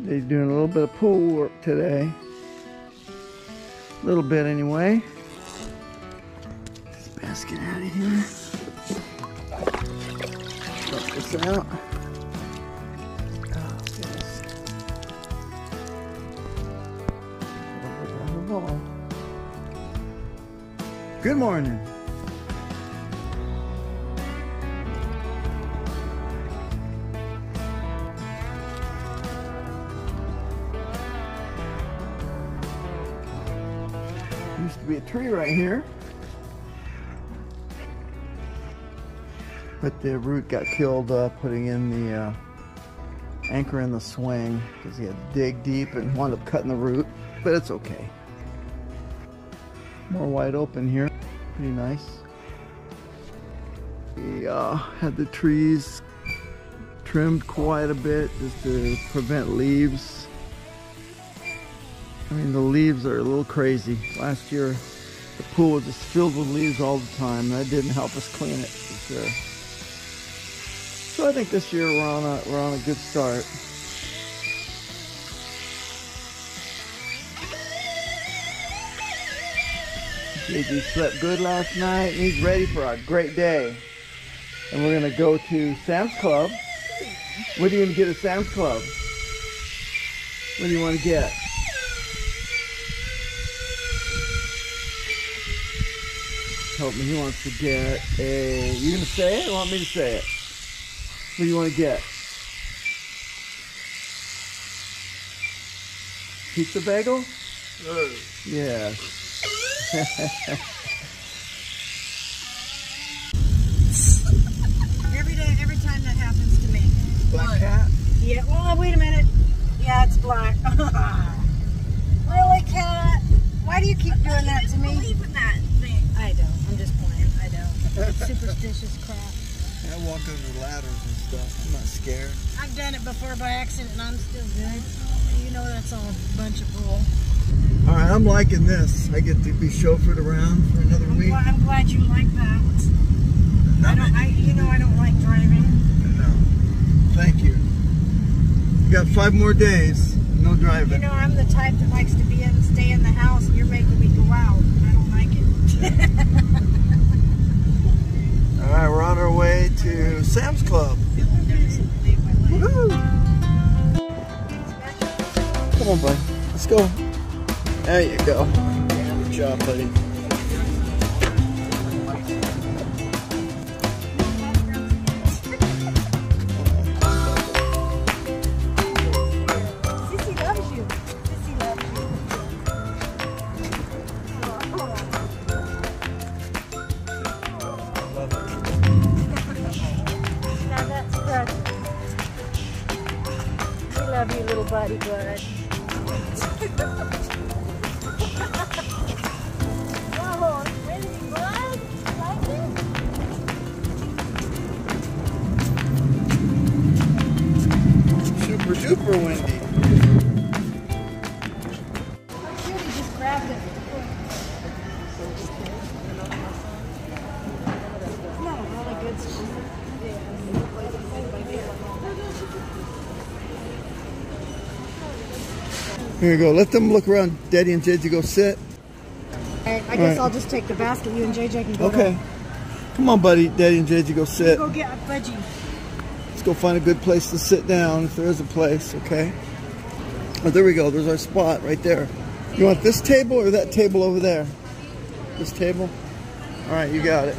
They're doing a little bit of pool work today. A little bit anyway. Let's best get out of here. Pop this out. Oh, goodness. Good morning. Used to be a tree right here, but the root got killed putting in the anchor in the swing, because he had to dig deep and wound up cutting the root, but it's okay. More wide open here, pretty nice. We had the trees trimmed quite a bit just to prevent leaves. I mean, the leaves are a little crazy. Last year, the pool was just filled with leaves all the time. That didn't help us clean it, for sure. So I think this year we're on a good start. JG slept good last night, and he's ready for a great day. And we're gonna go to Sam's Club. What are you gonna get at Sam's Club? What do you want to get? Told me he wants to get a... You gonna say it or want me to say it? What do you want to get? Pizza bagel? Yeah. every time that happens to me. Black cat? Yeah, well, wait a minute. Yeah, it's black. Really, cat? Why do you keep doing that to me? I believe in that thing. I don't. I'm just playing. I don't. It's superstitious crap. I walk over ladders and stuff. I'm not scared. I've done it before by accident, and I'm still good. You know that's all a bunch of bull. All right, I'm liking this. I get to be chauffeured around for another week. I'm glad you like that. I don't like driving. No. Thank you. We got 5 more days. No driving. You know, I'm the type that likes to be in and stay in the house, and you're making me go out. I don't like it. All right, we're on our way to Sam's Club. Woo-hoo. Come on, bud. Let's go. There you go. Good job, buddy. Love you, little buddy, bud. Whoa, really, bud? Like it? Super duper windy. Oh, shoot, he just grabbed it. It's not a really good school. Here you go. Let them look around. Daddy and JJ go sit. All right. I'll just take the basket. You and JJ can go. Okay. Down. Come on, buddy. Daddy and JJ go sit. Go get a budgie. Let's go find a good place to sit down, if there is a place, okay? Oh, there we go. There's our spot right there. You want this table or that table over there? This table? All right, you got it.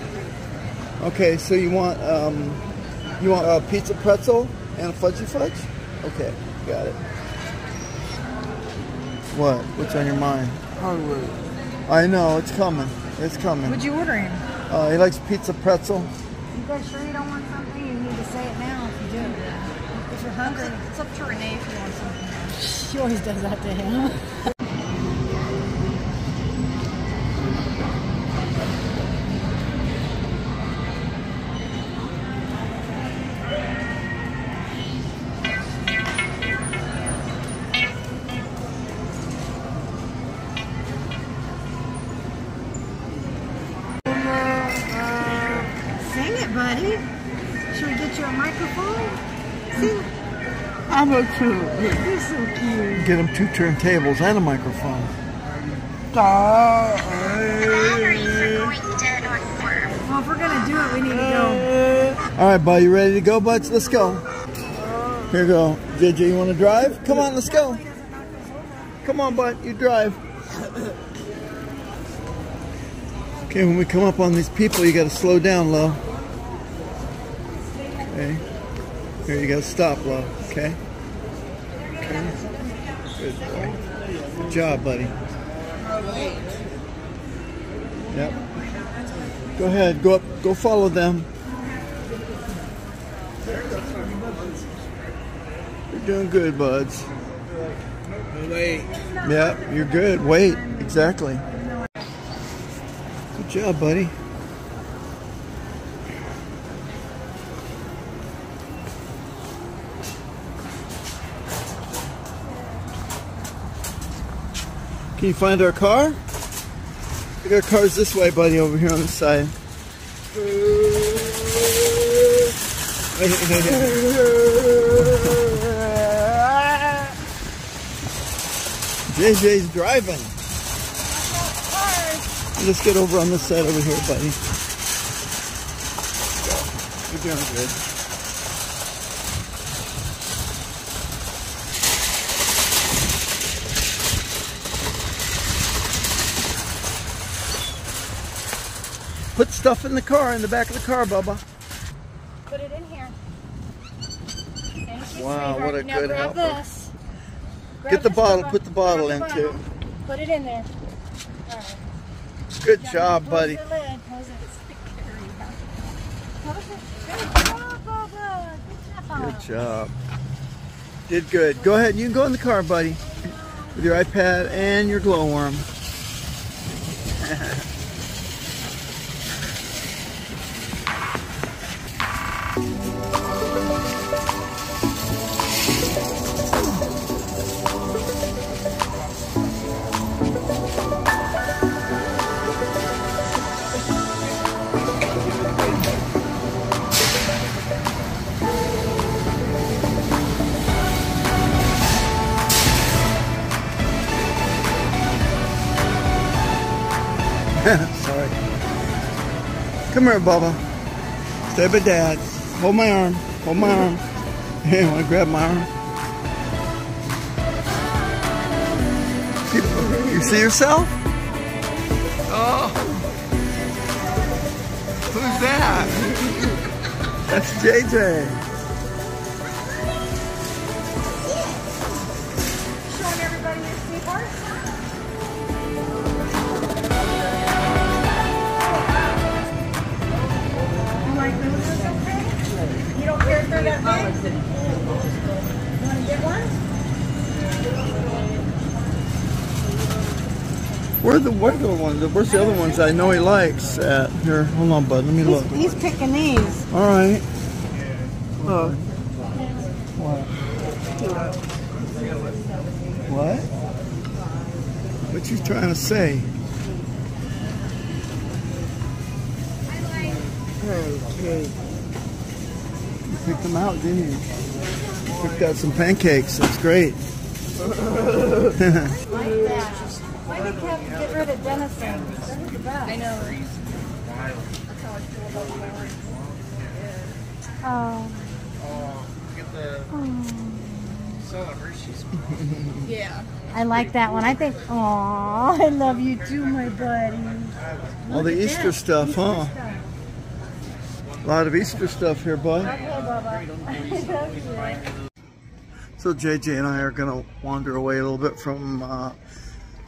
Okay, so you want a pizza pretzel and a fudgy fudge? Okay, got it. What? What's on your mind? Hollywood. I know, it's coming. It's coming. What'd you order him? He likes pizza pretzel. You guys sure you don't want something? You need to say it now if you do. If you're hungry. It's up to Renee if you want something. She always does that to him. Buddy, should we get you a microphone? See? I know too. He's so cute. Get him two turntables and a microphone. Well, if we're gonna do it, we need to go. All right, bud, you ready to go, buds? Let's go. Here you go. JJ, you want to drive? Come on, let's go. Come on, bud, you drive. Okay, when we come up on these people, you gotta slow down, Lo. Okay. Here, you gotta stop, Lo. Okay. Okay. Good boy. Good job, buddy. Yep. Go ahead. Go up. Go follow them. You're doing good, buds. Wait. Yep. You're good. Wait. Exactly. Good job, buddy. Can you find our car? Look, our car's this way, buddy, over here on the side. JJ's driving. Let's get over on this side over here, buddy. You're doing good. Put stuff in the car, in the back of the car, Bubba. Put it in here. Thank you, wow, sweetheart. What a now good help. Get the bottle, Bubba. Put the bottle in too. Put it in there. All right. Good job, buddy. Close the lid. Close it. Close it. Good job, Bubba. Good job. Good job. Did good. Go ahead. You can go in the car, buddy, with your iPad and your glowworm. Sorry. Come here, Bubba. Stay with Dad. Hold my arm. Hold my arm. Hey, want to grab my arm? You see yourself? Oh. Who's that? That's JJ. Showing everybody your skateboard. Where's the other ones I know he likes at? Here, hold on, bud. Let me look. He's picking these. All right. Look. What? What you trying to say? Okay. You picked them out, didn't you? You picked out some pancakes. That's great. Why did they have to get rid of Denison? They're the best. I know. That's how I feel about my work. Oh. Look at the celebrity. She's yeah. I like that one. I think, oh, I love you too, my buddy. All the Easter stuff, huh? A lot of Easter stuff here, bud. Okay, Bubba. So JJ and I are going to wander away a little bit from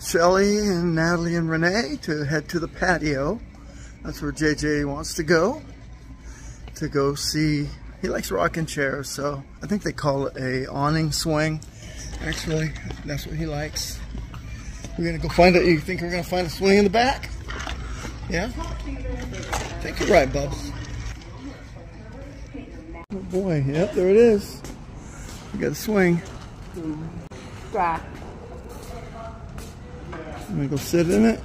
Shelly and Natalie and Renee to head to the patio. That's where JJ wants to go see. He likes rocking chairs, so I think they call it a awning swing. Actually, that's what he likes. We're going to go find it. You think we're going to find a swing in the back? Yeah? I think you're right, Bubba. Oh boy, yep, there it is. We got a swing. I'm gonna go sit in it.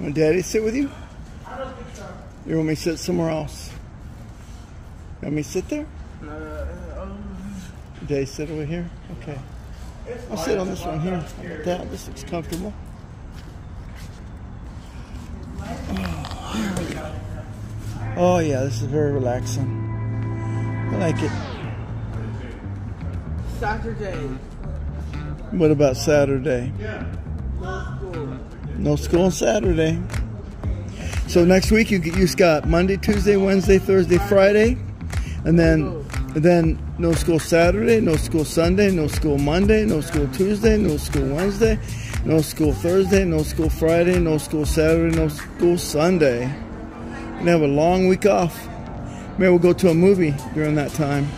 Want Daddy to sit with you? I don't think so. You want me to sit somewhere else? You want me to sit there? Daddy sit over here? Okay. I'll sit on this one here. How about that? This looks comfortable. Oh, there we go. Oh yeah, this is very relaxing. I like it. Saturday. What about Saturday? Yeah. No school. No school on Saturday. So next week you've got Monday, Tuesday, Wednesday, Thursday, Friday, and then no school Saturday, no school Sunday, no school Monday, no school Tuesday, no school Wednesday, no school Thursday, no school Friday, no school Saturday, no school Sunday. We're gonna have a long week off. Maybe we'll go to a movie during that time.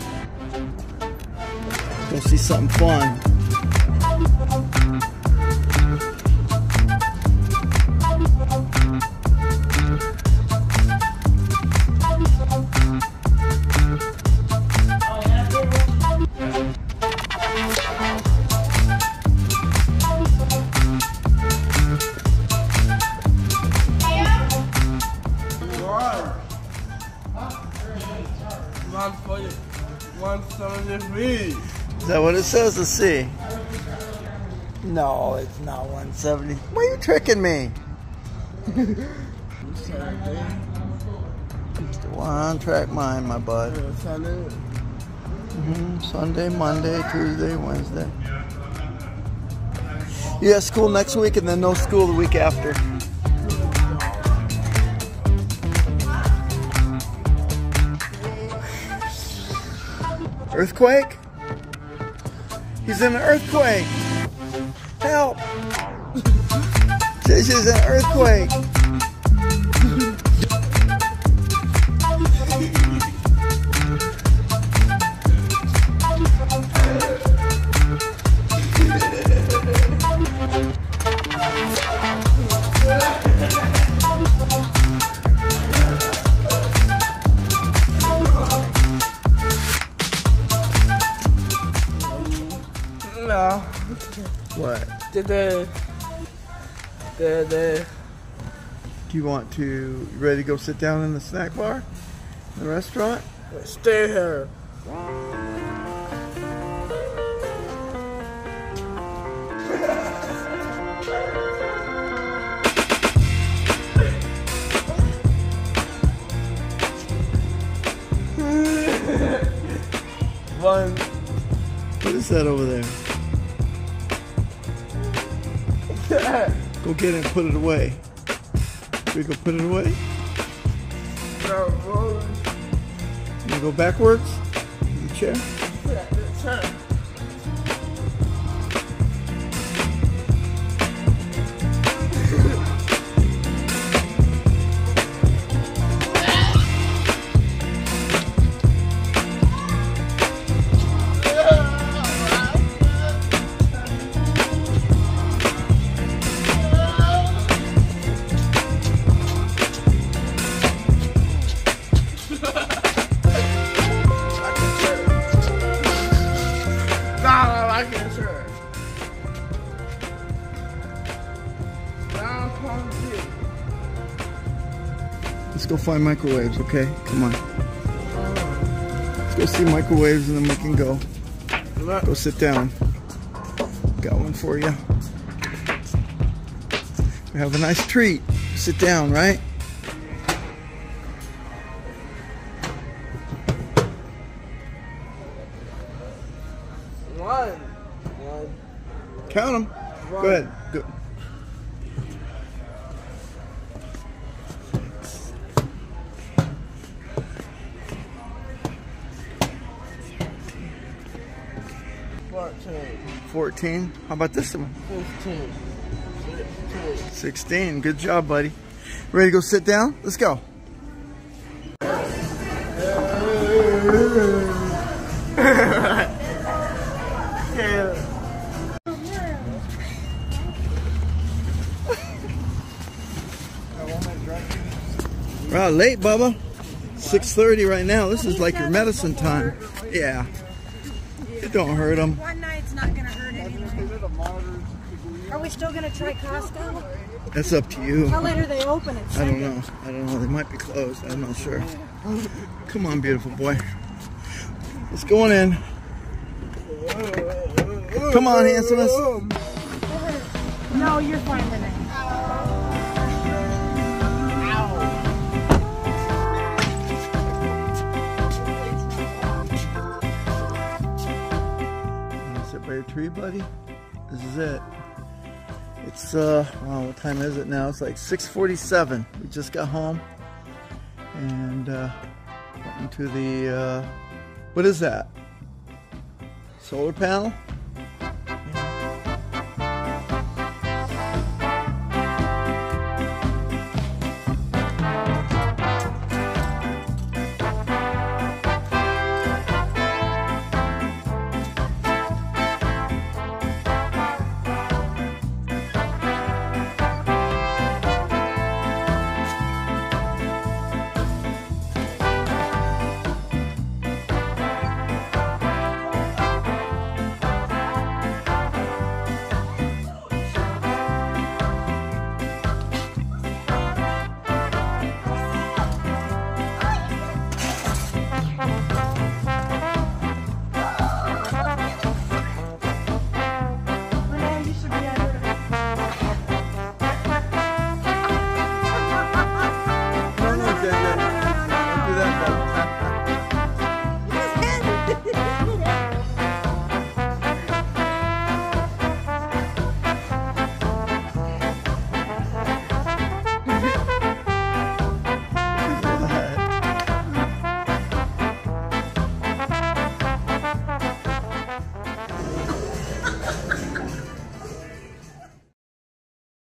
Go see something fun. Is that what it says to see? No, it's not 170. Why are you tricking me? It's the one track mind, my bud. Sunday, Monday, Tuesday, Wednesday. You have school next week and then no school the week after. Earthquake? He's in an earthquake. Help! This is an earthquake. No. What? Do you want to, you ready to go sit down in the snack bar? In the restaurant? Stay here. One. What is that over there? Go get it and put it away. We go put it away? No. You go backwards? In the chair? Yeah, the chair. Let's go find microwaves, okay? Come on. Let's go see microwaves and then we can go. Go sit down. Got one for you. We have a nice treat. Sit down, right? One. Count them. One. Go ahead. Go. $14. How about this one? $16. Good job, buddy. Ready to go sit down? Let's go. We're out late, Bubba. 6:30 right now. This is like your medicine time. Yeah. It don't hurt them. One night's not gonna hurt anything. Are we still going to try Costco? That's up to you. How late are they open? I don't know. I don't know. They might be closed. I'm not sure. Come on, beautiful boy. Let's go on in. Come on, handsomest. No, you're fine with it. Your tree, buddy. This is it. It's wow, what time is it now? It's like 6:47. We just got home and went into the what is that? Solar panel?